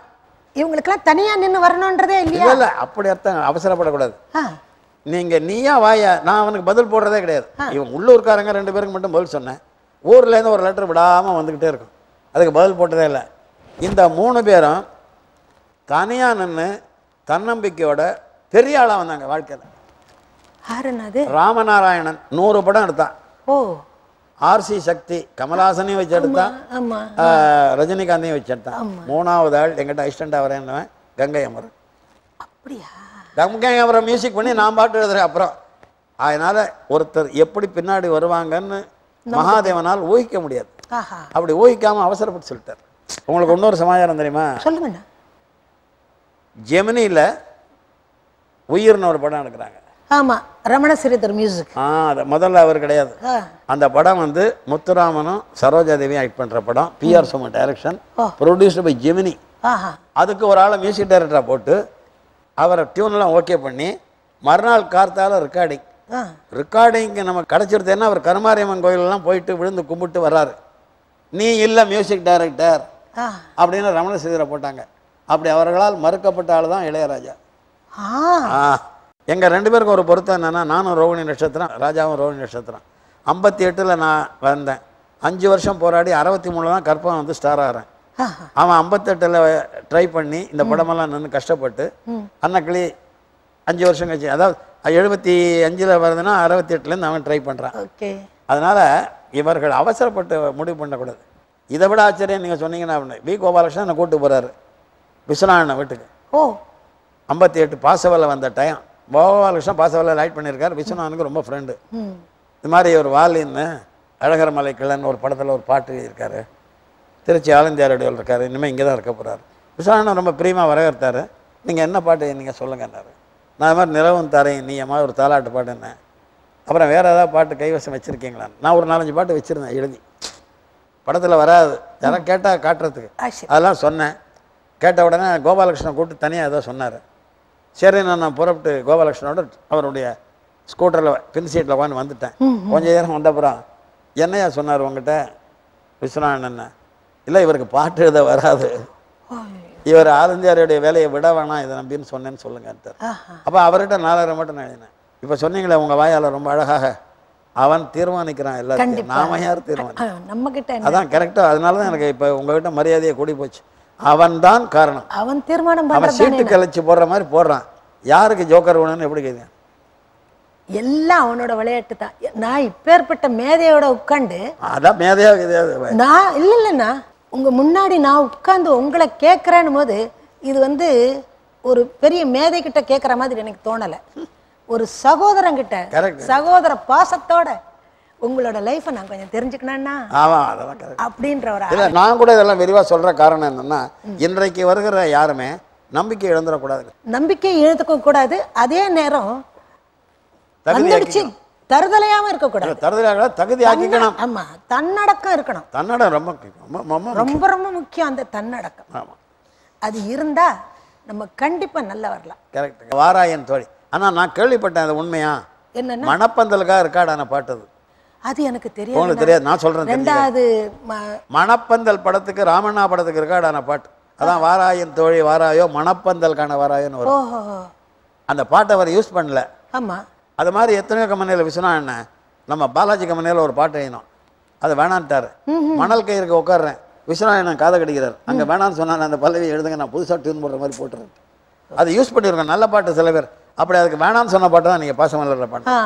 இவங்களுக்கெல்லாம் தனியாக நின்று வரணுன்றதே இல்லையா. இல்லை அப்படி அர்த்தம், அவசரப்படக்கூடாது. நீங்கள் நீயா வாயா, நான் அவனுக்கு பதில் போடுறதே கிடையாது. இவன் உள்ளூர்காரங்க ரெண்டு பேருக்கு மட்டும் பதில் சொன்னேன், ஊர்லேருந்து ஒரு லெட்டர் விடாமல் வந்துக்கிட்டே இருக்கும், அதுக்கு பதில் போட்டதே இல்லை. இந்த மூணு பேரும் தனியாக நின்று தன்னம்பிக்கையோட பெரிய ஆளாக வந்தாங்க வாழ்க்கையில். ராமநாராயணன் நூறு படம் எடுத்தான், ஆர் சி சக்தி கமலாசனையும் வச்சு எடுத்தான், ரஜினிகாந்தையும் வச்சு எடுத்தான். மூணாவது ஆள் எங்கிட்ட அசிஸ்டண்டா வரேன்னு கங்கை அமரன். கங்கை அமரன் மியூசிக் பண்ணி நான் பாட்டு எழுதுறேன். அப்புறம் அதனால ஒருத்தர் எப்படி பின்னாடி வருவாங்கன்னு மகாதேவனால் ஊகிக்க முடியாது. அப்படி ஊகிக்காம அவசரப்பட்டு சொல்லிட்டார். உங்களுக்கு இன்னொரு சமாச்சாரம் தெரியுமா, சொல்லுங்க. ஜெமினியில உயிர்னு ஒரு படம் எடுக்கிறாங்க. ஆமாம், ரமண சிறிதர் மியூசிக். ஆ அது முதல்ல அவர் கிடையாது. அந்த படம் வந்து முத்துராமனும் சரோஜாதேவியும் ஆக்ட் பண்ணுற படம், PR Suman direction, produced by Gemini. அதுக்கு ஒரு ஆளை மியூசிக் டைரக்டராக போட்டு அவரை டியூன்லாம் ஓகே பண்ணி மறுநாள் கார்த்தால ரெக்கார்டிங். ரெக்கார்டிங்க்கு நம்ம கிடச்சிருத்தேன்னா அவர் கருமாரியம்மன் கோயிலெலாம் போயிட்டு விழுந்து கும்பிட்டு வர்றாரு. நீ இல்லை மியூசிக் டைரக்டர் அப்படின்னு ரமண சிறிதரை போட்டாங்க. அப்படி அவர்களால் மறுக்கப்பட்ட ஆள் தான் இளையராஜா. ஆ எங்கள் ரெண்டு பேருக்கும் ஒரு பொருத்தம் என்னென்னா, நானும் ரோகிணி நட்சத்திரம், ராஜாவும் ரோகிணி நட்சத்திரம். ஐம்பத்தி எட்டில் நான் வந்தேன், அஞ்சு வருஷம் போராடி அறுபத்தி மூணு தான் கற்பகம் வந்து ஸ்டார் ஆகிறேன். அவன் ஐம்பத்தெட்டில் ட்ரை பண்ணி இந்த படமெல்லாம் நின்று கஷ்டப்பட்டு அன்னக்கிளி அஞ்சு வருஷம் கழிச்சு, அதாவது எழுபத்தி அஞ்சில் வருதுன்னா அறுபத்தி எட்டுலேருந்து அவன் ட்ரை பண்ணுறான். ஓகே. அதனால் இவர்கள் அவசரப்பட்டு முடிவு பண்ணக்கூடாது. இதை விட ஆச்சரியம் நீங்கள் சொன்னீங்கன்னா அப்படின்னு, வி கோபாலகிருஷ்ணன் நான் கூப்பிட்டு போகிறாரு விஸ்வநாதன் வீட்டுக்கு. ஓ ஐம்பத்தி எட்டு பாசவலை வந்த டைம் கோபாலகிருஷ்ணன் பாசவலை ரைட் பண்ணியிருக்காரு. விஸ்வநாதனுக்கு ரொம்ப ஃப்ரெண்டு. இது மாதிரி ஒரு வாலின்னு அழகர் மலை கிழன்னு ஒரு படத்தில் ஒரு பாட்டு எழுதியிருக்காரு. திருச்சி ஆலந்தியா ரேடியோவில் இருக்கார். இனிமேல் இங்கே தான் இருக்க போகிறாரு. விஸ்வநாதன் ரொம்ப பிரியமாக வரவேற்றார். நீங்கள் என்ன பாட்டு நீங்கள் சொல்லுங்கன்னாரு. நான் அது மாதிரி நிலவும் தரேன் நீ மாதிரி ஒரு தாலாட்டு பாட்டுன்னேன். அப்புறம் வேறு ஏதாவது பாட்டு கைவசம் வச்சுருக்கீங்களான்னு, நான் ஒரு நாலஞ்சு பாட்டு வச்சுருந்தேன் எழுதி. படத்தில் வராது, யாரும் கேட்டால் காட்டுறதுக்கு. அதெல்லாம் சொன்னேன். கேட்ட உடனே கோபாலகிருஷ்ணன் கூப்பிட்டு தனியாக ஏதோ சொன்னார். சரி நான் நான் புறப்பட்டு கோபாலகிருஷ்ணனோட அவருடைய ஸ்கூட்டரில் பின் சீட்டில் உட்காந்து வந்துட்டேன். கொஞ்சம் நேரம் வந்தப்புறம் என்னையா சொன்னார் உங்ககிட்ட விஸ்வநாதன்? இல்லை இவருக்கு பாட்டு எழுத வராது, இவர் ஆலந்தியாருடைய வேலையை விட வேணாம் இதை நம்பின்னு சொன்னேன்னு சொல்லுங்கன்ட்டு. அப்போ அவர்கிட்ட நாலாயிரம் மட்டும் நான் எழுதினேன். இப்போ சொன்னீங்களே உங்கள் வாயால் ரொம்ப அழகாக, அவன் தீர்மானிக்கிறான் எல்லாத்தையும், நாம யார் தீர்மானிக்கிறோம் அதான் கரெக்டாக. அதனால தான் எனக்கு இப்போ உங்ககிட்ட மரியாதையை கூடி போச்சு. அவன் தான் காரணம், அவன் தீர்மானம். அவன் சீட்டு கழிச்சு போடுற மாதிரி போடுறான். யாருக்கு ஜோக்கர் வேணும்னு எப்படி கேட்குறேன்? எல்லாம் அவனோட விளையாட்டு தான். நான் இப்பேற்பட்ட மேதையோட உட்காந்து, அதான் மேதையா கிடையாது நான், இல்லை இல்லைண்ணா உங்கள் முன்னாடி நான் உட்காந்து உங்களை கேட்குறேன்னு போது இது வந்து ஒரு பெரிய மேதைக்கிட்ட கேட்குற மாதிரி எனக்கு தோணலை. ஒரு சகோதரங்கிட்ட, சகோதர பாசத்தோட உங்களோட லைஃப்பை நான் கொஞ்சம் தெரிஞ்சுக்கணும்னா அப்படின்ற ஒரு, நான் கூட இதெல்லாம் விரிவாக சொல்கிற காரணம் என்னென்னா, இன்றைக்கு வருகிற யாருமே நம்பிக்கை இழந்துடக்கூடாது. நம்பிக்கை இழந்துக்க கூடாது. அதே நேரம் வந்துடுச்சு தருதலையாம இருக்க கூடாது. தருதலையாக தகுதி ஆக்கிக்கணும். ஆமா, தன்னடக்கம் இருக்கணும். தன்னடக்கம் ரொம்ப ரொம்ப ரொம்ப முக்கியம். அந்த தன்னடக்கம் ஆமா, அது இருந்தா நம்ம கண்டிப்பா நல்லா வரலாம். கரெக்ட். வாராயன் தோழி, ஆனா நான் கேள்விப்பட்டேன் அது உண்மையா என்ன, மணப்பந்தலுக்காக ரெக்கார்டான பாட்டு அது. அது எனக்கு தெரியாது, உங்களுக்கு தெரியாது, நான் சொல்றேன். ரெண்டாவது மணப்பந்தல் படத்துக்கு, ராமண்ணா படத்துக்கு ரெக்கார்டான பாட்டு அதான் வாராயன் தோழி. வாராயோ மணப்பந்தலுக்கான வாராயோன்னு வரும். அந்த பாட்டை அவர் யூஸ் பண்ணல. ஆமா, அது மாதிரி எத்தனையோ கம்பெனியில் விஸ்வநாதன், நம்ம பாலாஜி கம்பெனியில் ஒரு பாட்டு எழுதினோம், அது வேணான்ட்டார். மணல் கயிறுக்கு உட்காடுறேன், விஸ்வநாதன் காதை கடிக்கிறார். அங்கே வேணான்னு சொன்னால் அந்த பல்லவி எழுதுங்க, நான் புதுசாக டியூன் போடுற மாதிரி போட்டுறேன். அது யூஸ் பண்ணியிருக்கேன். நல்ல பாட்டு சில பேர் அப்படி. அதுக்கு வேணான்னு சொன்ன பாட்டு தான் நீங்கள் பாசமலர் பாட்டு.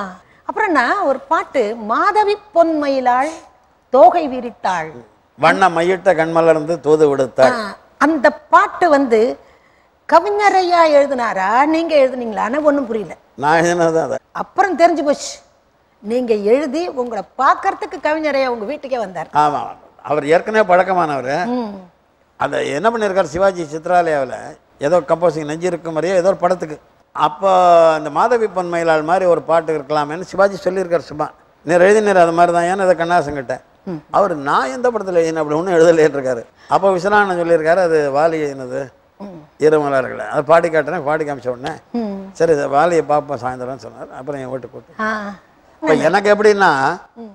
அப்புறம் நான் ஒரு பாட்டு, மாதவி பொன்மயிலாள் தோகை விரித்தாள் வண்ண மையிட்ட கண்மலர்ந்து தூது விடுத்தாள். அந்த பாட்டு வந்து கவிஞரையா எழுதினாரா நீங்கள் எழுதுனீங்களான்னு ஒன்றும் புரியல. நான் எழுதினது அப்புறம் தெரிஞ்சு போச்சு. நீங்கள் எழுதி உங்களை பார்க்கறதுக்கு கவிஞரையா உங்கள் வீட்டுக்கே வந்தார். ஆமாம், அவர் ஏற்கனவே பழக்கமானவர். அந்த என்ன பண்ணியிருக்கார், சிவாஜி சித்ராலயாவில் ஏதோ கம்போசிங் நெஞ்சு இருக்கும் மாதிரியே ஏதோ ஒரு படத்துக்கு, அப்போ இந்த மாதவி பொன்மயிலாள் மாதிரி ஒரு பாட்டு இருக்கலாமேன்னு சிவாஜி சொல்லியிருக்கார். சும்மா நீர் எழுதினார் அது மாதிரி தான். ஏன்னா அதை கண்ணாசங்கிட்ட அவர், நான் எந்த படத்தில் எழுதினேன் அப்படி ஒன்றும் எழுதலேன்னு இருக்காரு. அப்போ விஸ்வநாதன் சொல்லியிருக்காரு அது வாலி எழுதினது இருமலர்களை. அதை பாடி காட்டுறேன், பாடி காமிச்ச உடனே சரி வாலியை பார்ப்போம் சாயந்தரம்னு சொன்னார். அப்புறம் என் வீட்டு கூட்டு. இப்போ எனக்கு எப்படின்னா,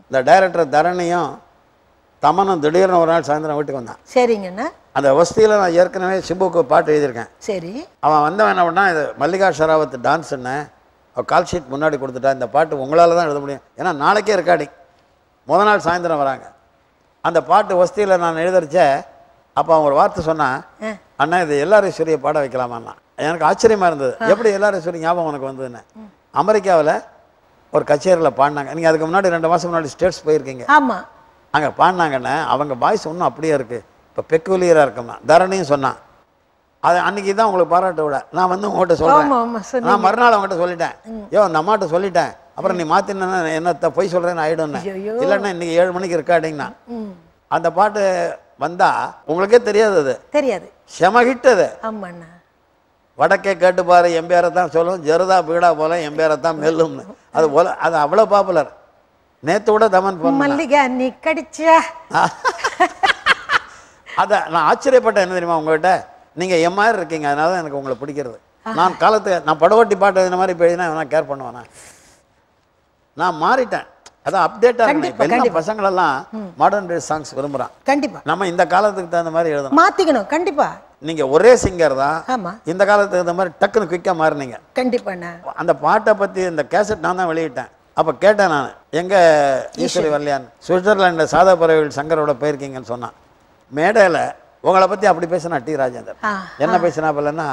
இந்த டைரக்டர் தரணியும் தமனும் திடீர்னு ஒரு நாள் சாயந்தரம் வீட்டுக்கு வந்தான். சரிங்கண்ணா, அந்த வசதியில் நான் ஏற்கனவே சிம்புக்கு பாட்டு எழுதியிருக்கேன். சரி, அவன் வந்தவன் என்ன பண்ணா, இது மல்லிகா ஷராவத் டான்ஸுன்னு கால் ஷீட் முன்னாடி கொடுத்துட்டா, இந்த பாட்டு உங்களால் தான் எழுத முடியும், ஏன்னா நாளைக்கே ரெக்கார்டிங். முதல் நாள் சாயந்தரம் வராங்க. அந்த பாட்டு வசதியில் நான் எழுதரிச்சே. அப்போ அவங்க ஒரு வார்த்தை சொன்னால், அண்ணா இது எல்லாரேஸ்வரியை பாட வைக்கலாமாண்ணா. எனக்கு ஆச்சரியமாக இருந்தது, எப்படி எல்லாரேஸ்வரி ஞாபகம் உனக்கு வந்ததுன்னு. அமெரிக்காவில் ஒரு கச்சேரியில் பாடினாங்க. நீங்கள் அதுக்கு முன்னாடி ரெண்டு மாதம் முன்னாடி ஸ்டேட்ஸ் போயிருக்கீங்க. ஆமாம், அங்கே பாடினாங்கண்ணே. அவங்க வாய்ஸ் ஒன்றும் அப்படியே இருக்குது, இப்போ பெக்குலியராக இருக்கோம்னா தரணியும் சொன்னான். அது அன்றைக்கி தான் உங்களுக்கு பாராட்ட விட நான் வந்து உங்கள்கிட்ட சொல்கிறேன். நான் மறுநாள் அவங்ககிட்ட சொல்லிட்டேன், யோ அந்த அம்மாட்ட சொல்லிட்டேன். அப்புறம் நீ மாற்றினா என்னத்தை போய் சொல்கிறேன்னு ஆகிடும்ண்ணே, இல்லைன்னா இன்றைக்கி ஏழு மணிக்கு இருக்காடிங்கண்ணா. அந்த பாட்டு வந்தா உங்களுக்கே தெரியாது, அது தெரியாது செமகிட்டது. ஆமாண்ணா, வடக்கே கேட்டு பாரு எம்பேரத்தான் சொல்லும், ஜெருதா பீடா போல எம்பேரத்தான் மெல்லும்னு. அது போல அது அவ்வளோ பாப்புலர். நேற்று கூட தமன் மல்லிகா நீ கடிச்சா அதை நான் ஆச்சரியப்பட்டேன். என்ன தெரியுமா, உங்கள்கிட்ட நீங்கள் என் மாதிரி இருக்கீங்க, அதனால தான் எனக்கு உங்களை பிடிக்கிறது. நான் காலத்து நான் படவட்டி பாட்டு இந்த மாதிரி இப்போ எழுதினா நான் கேர் பண்ணுவேண்ணா. நான் மாறிட்டேன், அதான் அப்டேட்டாக இருக்கணும். எல்லா பசங்களெல்லாம் மாடர்ன் டே சாங்ஸ் விரும்புகிறான். கண்டிப்பாக நம்ம இந்த காலத்துக்கு தகுந்த மாதிரி எழுதணும், மாற்றிக்கணும். கண்டிப்பாக நீங்கள் ஒரே சிங்கர் தான். ஆமாம், இந்த காலத்துக்கு தகுந்த மாதிரி டக்குன்னு குயிக்காக மாறினீங்க. கண்டிப்பாண்ணா, அந்த பாட்டை பற்றி இந்த கேசட் நான் தான் வெளியிட்டேன். அப்போ கேட்டேன் நான், எங்கள் ஈஸ்வரி வல்லியான் சுவிட்சர்லாண்டில் சாதா பறவைகள் சங்கரோட போயிருக்கீங்கன்னு சொன்னான். மேடையில் உங்களை பற்றி அப்படி பேசினா டி ராஜேந்தர் என்ன பேசினா, போலன்னா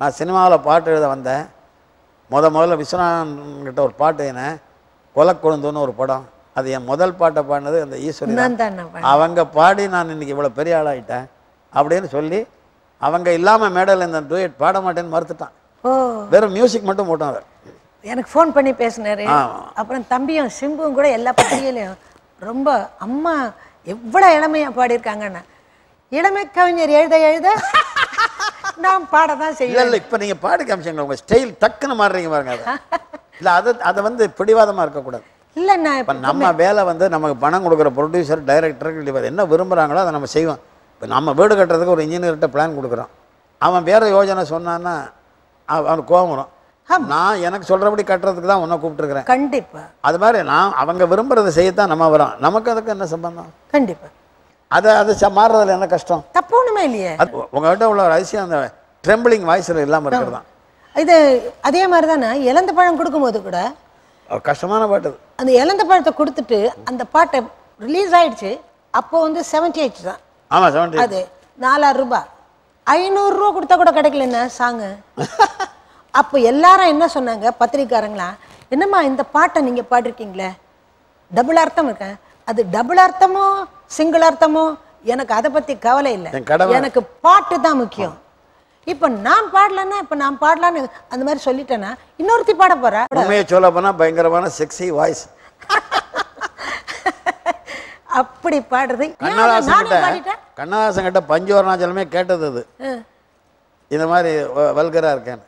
நான் சினிமாவில் பாட்டு எழுத வந்தேன், முத முதல்ல விஸ்வநாதன் கிட்ட ஒரு பாட்டு என்ன கொலக்கொழுந்துன்னு ஒரு படம், அது என் முதல் பாட்டை பாடினது அந்த ஈஸ்வரன். அவங்க பாடி நான் இன்னைக்கு இவ்வளோ பெரிய ஆளாகிட்டேன் அப்படின்னு சொல்லி அவங்க இல்லாமல் மேடையில் இந்த டூயட் பாட மாட்டேன்னு மறுத்துட்டான். வெறும் மியூசிக் மட்டும் போட்டான். அவர் எனக்கு ஃபோன் பண்ணி பேசினார். அப்புறம் தம்பியும் சிம்புவும் கூட எல்லா பத்திரிகையிலையும் ரொம்ப அம்மா எவ்வளோ இளமையாக பாடியிருக்காங்கண்ணா. இளமை கவிஞர் எழுத எழுத நாம் பாட தான் செய்யலாம். இல்லை இப்போ நீங்கள் பாடி காமிச்சிங்களா, உங்கள் ஸ்டைல் டக்குன்னு மாறுறீங்க பாருங்க. அதை இல்லை அதை அதை வந்து பிடிவாதமாக இருக்கக்கூடாது. இல்லைண்ணா இப்போ நம்ம வேலை வந்து நமக்கு பணம் கொடுக்குற ப்ரொடியூசர் டைரக்டருக்கு என்ன விரும்புகிறாங்களோ அதை நம்ம செய்வோம். இப்போ நம்ம வீடு கட்டுறதுக்கு ஒரு இன்ஜினியர்கிட்ட பிளான் கொடுக்குறோம், அவன் வேறு யோஜனை சொன்னான்னா அவனுக்கு கோபம் வரும். நான் எனக்கு சொல்கிறபடி கட்டுறதுக்கு தான் உன்னை கூப்பிட்டுருக்குறேன். கண்டிப்பாக அது மாதிரி நான் அவங்க விரும்புகிறத செய்யத்தான் நம்ம வரோம். நமக்கு அதுக்கு என்ன சம்பந்தம்? கண்டிப்பாக அதை அது மாறுறதுல என்ன கஷ்டம்? தப்பு ஒன்றுமே இல்லையே. உங்கள்கிட்ட உள்ள ஒரு அதிசயம் அந்த ட்ரெம்பிளிங் வாய்ஸில் இல்லாமல் இருக்கிறது தான் இது. அதே மாதிரி தானே இழந்த பழம் கொடுக்கும்போது கூட கஷ்டமான பாட்டு அந்த இழந்த பழத்தை கொடுத்துட்டு அந்த பாட்டை ரிலீஸ் ஆகிடுச்சு. அப்போ வந்து செவன்ட்டி எயிட் தான். ஆமாம் செவன்ட்டி அது நாலாயிரரூபா ஐநூறுரூவா கொடுத்தா கூட கிடைக்கலண்ணா சாங்கு. அப்போ எல்லாரும் என்ன சொன்னாங்க பத்திரிக்காரங்களா, என்னம்மா இந்த பாட்டை நீங்கள் பாடிருக்கீங்களே டபுள் அர்த்தம் இருக்கேன். அது டபுள் அர்த்தமோ சிங்கிள் அர்த்தமோ எனக்கு அதை பற்றி கவலை இல்லை, எனக்கு பாட்டு தான் முக்கியம். இப்போ நான் பாடலன்னா இப்போ நான் பாடலான்னு அந்த மாதிரி சொல்லிட்டேன்னா இன்னொருத்தி பாட போகிறேன். உண்மையை சொல்ல போனால் பயங்கரமான செக்ஸி வாய்ஸ் அப்படி பாடுறது. கண்ணதாசன் கிட்ட பஞ்சு அருணாச்சலமே கேட்டது அது, இந்த மாதிரி வல்கராக இருக்கேன்.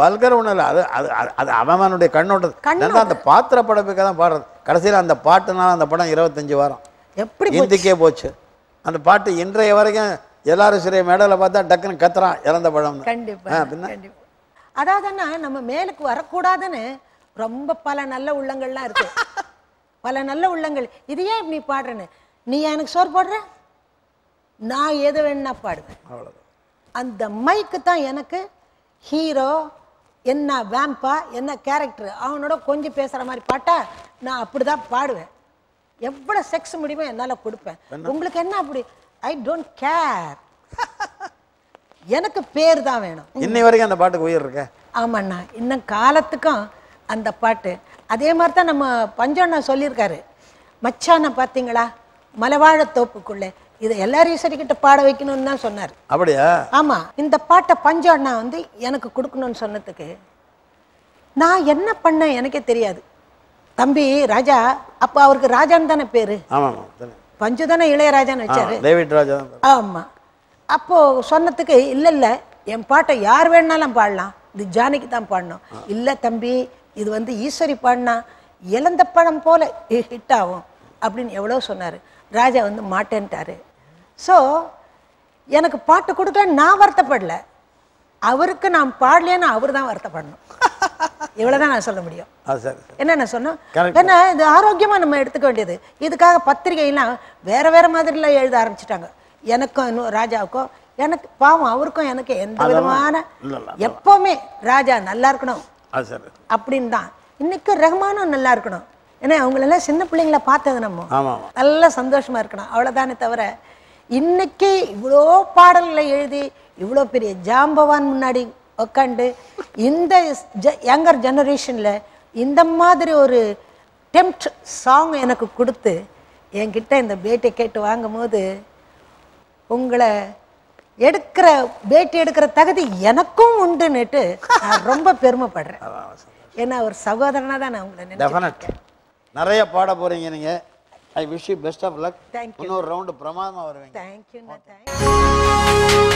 வல்கர் ஒன்றும் இல்லை, அது அது அது அவனுடைய கண்ணோட்டம். அந்த பாத்திர படப்புக்காக தான் பாடுறது. கடைசியில் அந்த பாட்டுனால அந்த படம் இருபத்தஞ்சி வாரம் எப்படி இந்திக்கே போச்சு. அந்த பாட்டு இன்றைய வரைக்கும் எல்லாரும் சிறிய மேடையில் பார்த்தா டக்குன்னு கத்துறான் இறந்த பழம். கண்டிப்பாக அதாவதுன்னா நம்ம மேலுக்கு வரக்கூடாதுன்னு ரொம்ப பல நல்ல உள்ளங்கள்லாம் இருக்கு. பல நல்ல உள்ளங்கள் இது ஏன் இப்படி பாடுறேன்னு, நீ எனக்கு சோறு போடுற நான் எது வேணுன்னா பாடுவேன். அவ்வளோதான் அந்த மைக்கு தான் எனக்கு ஹீரோ என்ன வேம்பா என்ன கேரக்டர் அவனோட கொஞ்சம் பேசுகிற மாதிரி பாட்டா நான் அப்படி தான் பாடுவேன். எவ்வளோ செக்ஸ் முடியுமோ என்னால் கொடுப்பேன். உங்களுக்கு என்ன அப்படி ஐ டோன்ட் கேர், எனக்கு பேர் தான் வேணும். இன்னை வரைக்கும் அந்த பாட்டுக்கு உயிர் இருக்க. ஆமாண்ணா இன்னும் காலத்துக்கும் அந்த பாட்டு. அதே மாதிரி தான் நம்ம பஞ்சண்ணா சொல்லியிருக்காரு, மச்சானை பார்த்தீங்களா மலைவாழ தோப்புக்குள்ளே, இதை எல்லாரையும் சரிக்கிட்ட பாட வைக்கணும்னு தான் சொன்னார். அப்படியா? ஆமாம். இந்த பாட்டை பஞ்சண்ணா வந்து எனக்கு கொடுக்கணும்னு சொன்னதுக்கு நான் என்ன பண்ணேன் எனக்கே தெரியாது. தம்பி ராஜா, அப்போ அவருக்கு ராஜான்னு தானே பேர், பஞ்சு தானே இளையராஜான்னு வச்சாரு. டேவிட் ராஜா. ஆமாம். அப்போது சொன்னதுக்கு இல்லை இல்லை என் பாட்டை யார் வேணுனாலும் பாடலாம், இது ஜானகி தான் பாடணும். இல்லை தம்பி இது வந்து ஈஸ்வரி பாடினா இழந்த பழம் போல் ஹிட் ஆகும் அப்படின்னு எவ்வளோ சொன்னார். ராஜா வந்து மாட்டேன்ட்டார். ஸோ எனக்கு பாட்டு கொடுக்கல நான் வருத்தப்படலை, அவருக்கு நான் பாடலேன்னா அவர் தான் வருத்தப்படணும். இவ்வளோதான் நான் சொல்ல முடியும். என்ன நான் சொன்னேன் ஏன்னா இது ஆரோக்கியமாக நம்ம எடுத்துக்க வேண்டியது. இதுக்காக பத்திரிகைலாம் வேறு வேறு மாதிரிலாம் எழுத ஆரம்பிச்சிட்டாங்க. எனக்கும் இன்னும் ராஜாவுக்கும் எனக்கு பாவம் அவருக்கும் எனக்கு எந்த விதமான எப்போவுமே ராஜா நல்லா இருக்கணும் அப்படின்னு தான். இன்னைக்கும் ரஹ்மானும் நல்லா இருக்கணும், ஏன்னா அவங்களெல்லாம் சின்ன பிள்ளைங்கள பார்த்தது நம்ம நல்லா சந்தோஷமா இருக்கணும். அவ்வளோதானே தவிர இன்னைக்கு இவ்வளோ பாடல்களை எழுதி இவ்வளோ பெரிய ஜாம்பவான் முன்னாடி உக்காண்டு இந்த யங்கர் ஜெனரேஷனில் இந்த மாதிரி ஒரு டெம்ட் சாங் எனக்கு கொடுத்து என்கிட்ட இந்த பேட்டி கேட்டு வாங்கும் போது உங்களை எடுக்கிற பேட்டி எடுக்கிற தகுதி எனக்கும் உண்டுன்னுட்டு நான் ரொம்ப பெருமைப்படுறேன். ஏன்னா ஒரு சகோதரனாக தான் நான் உங்களை நினைக்கிறேன். நிறைய பாட போகிறீங்க நீங்கள். I wish you best of luck. Thank you. இன்னொரு ரவுண்டு பிரமாதமாக வருவீங்க. தேங்க்யூ.